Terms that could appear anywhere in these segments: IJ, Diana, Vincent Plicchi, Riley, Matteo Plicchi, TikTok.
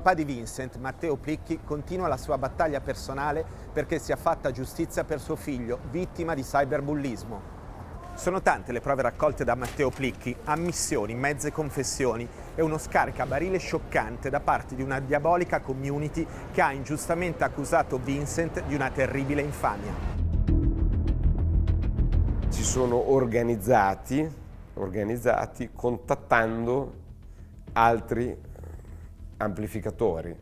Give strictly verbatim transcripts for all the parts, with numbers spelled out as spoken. papà di Vincent, Matteo Plicchi, continua la sua battaglia personale perché sia fatta giustizia per suo figlio, vittima di cyberbullismo. Sono tante le prove raccolte da Matteo Plicchi, ammissioni, mezze confessioni e uno scaricabarile scioccante da parte di una diabolica community che ha ingiustamente accusato Vincent di una terribile infamia. Ci sono organizzati, organizzati contattando altri amplificatori,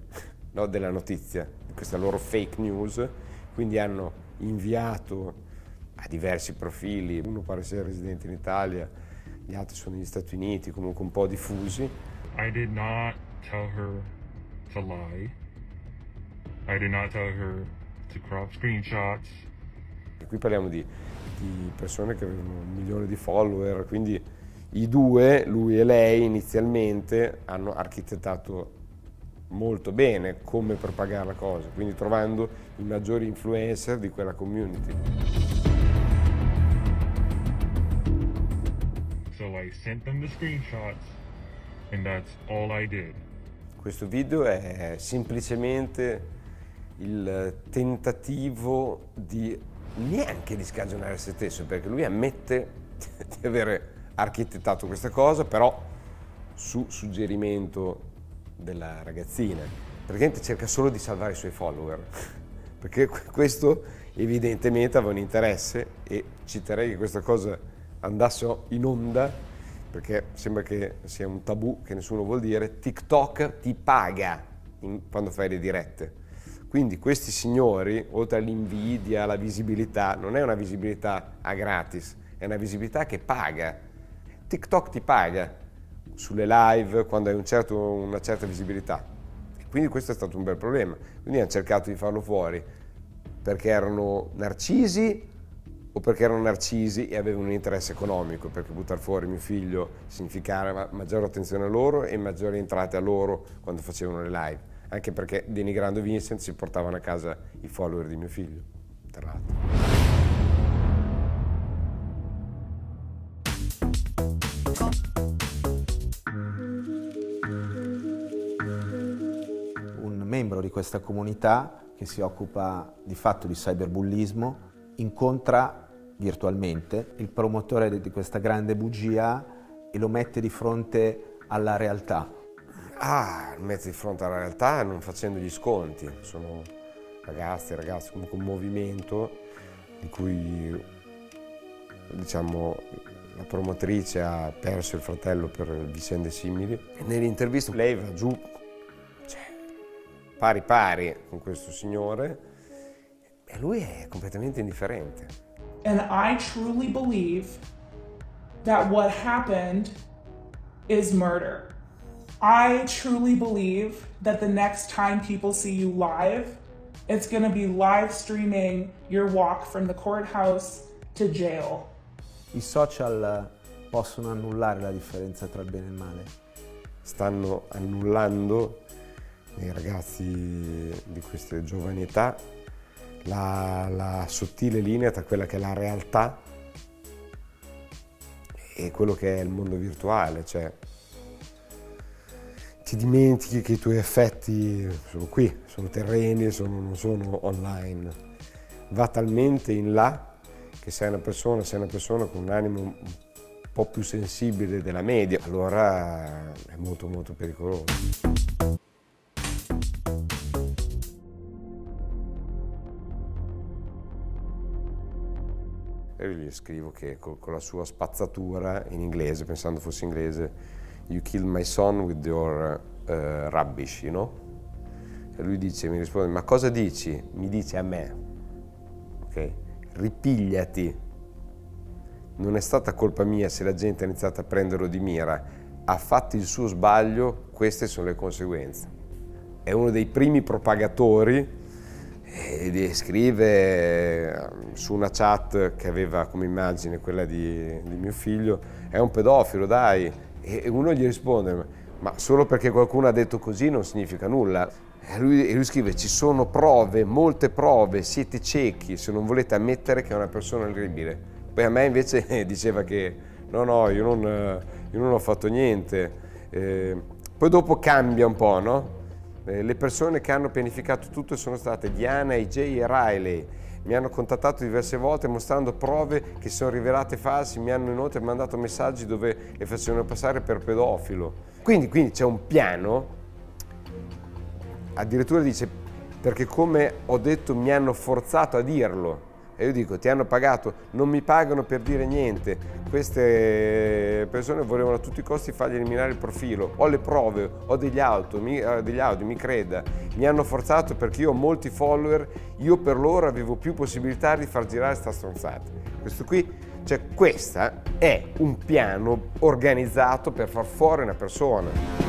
no, della notizia, di questa loro fake news, quindi hanno inviato a diversi profili, uno pare sia residente in Italia, gli altri sono negli Stati Uniti, comunque un po' diffusi. I did not tell her to lie. I did not tell her to crop screenshots. E qui parliamo di, di persone che avevano un milione di follower, quindi i due, lui e lei, inizialmente hanno architettato molto bene come propagare la cosa, quindi trovando i maggiori influencer di quella community. So I sent them the screenshots and that's all I did. Questo video è semplicemente il tentativo di neanche di scagionare se stesso, perché lui ammette di avere architettato questa cosa, però su suggerimento della ragazzina. Praticamente cerca solo di salvare i suoi follower, perché questo evidentemente aveva un interesse, e citerei che questa cosa andasse in onda, perché sembra che sia un tabù che nessuno vuol dire. TikTok ti paga in, quando fai le dirette. Quindi questi signori, oltre all'invidia, alla visibilità, non è una visibilità a gratis, è una visibilità che paga. TikTok ti paga sulle live quando hai un certo, una certa visibilità, e quindi questo è stato un bel problema. Quindi hanno cercato di farlo fuori perché erano narcisi o perché erano narcisi e avevano un interesse economico, perché buttare fuori mio figlio significava maggiore attenzione a loro e maggiori entrate a loro quando facevano le live, anche perché denigrando Vincent si portavano a casa i follower di mio figlio, tra l'altro. Membro di questa comunità che si occupa di fatto di cyberbullismo incontra virtualmente il promotore di questa grande bugia e lo mette di fronte alla realtà. Ah, lo mette di fronte alla realtà non facendo gli sconti. Sono ragazzi e ragazze, comunque un movimento in cui, diciamo, la promotrice ha perso il fratello per vicende simili. Nell'intervista lei va giù pari pari con questo signore, e lui è completamente indifferente. And I truly believe that what happened is murder. I truly believe that the next time people see you live, it's going to be live streaming your walk from the courthouse to jail. I social possono annullare la differenza tra il bene e il male. Stanno annullando nei ragazzi di queste giovani età la, la sottile linea tra quella che è la realtà e quello che è il mondo virtuale, cioè ti dimentichi che i tuoi affetti sono qui, sono terreni, sono, non sono online. Va talmente in là che sei una persona, sei una persona con un animo un po' più sensibile della media, allora è molto molto pericoloso. E gli scrivo che con la sua spazzatura in inglese, pensando fosse inglese, you killed my son with your uh, rubbish, you know? E lui dice, mi risponde, ma cosa dici? Mi dice a me, ok? Ripigliati. Non è stata colpa mia se la gente ha iniziato a prenderlo di mira, ha fatto il suo sbaglio, queste sono le conseguenze. È uno dei primi propagatori. E scrive su una chat che aveva come immagine quella di, di mio figlio, è un pedofilo, dai. E uno gli risponde, ma solo perché qualcuno ha detto così non significa nulla. E lui, e lui scrive, ci sono prove, molte prove, siete ciechi se non volete ammettere che è una persona orribile. Poi a me invece diceva che no, no, io non, io non ho fatto niente. E poi dopo cambia un po', no? Eh, le persone che hanno pianificato tutto sono state Diana, I J e Riley. Mi hanno contattato diverse volte mostrando prove che si sono rivelate false, mi hanno inoltre mandato messaggi dove le facevano passare per pedofilo. Quindi, quindi c'è un piano, addirittura dice, perché come ho detto mi hanno forzato a dirlo. E io dico, ti hanno pagato, non mi pagano per dire niente. Queste persone volevano a tutti i costi fargli eliminare il profilo. Ho le prove, ho degli audio, mi, degli audio, mi creda. Mi hanno forzato perché io ho molti follower, io per loro avevo più possibilità di far girare sta stronzata. Questo qui, cioè questa è un piano organizzato per far fuori una persona.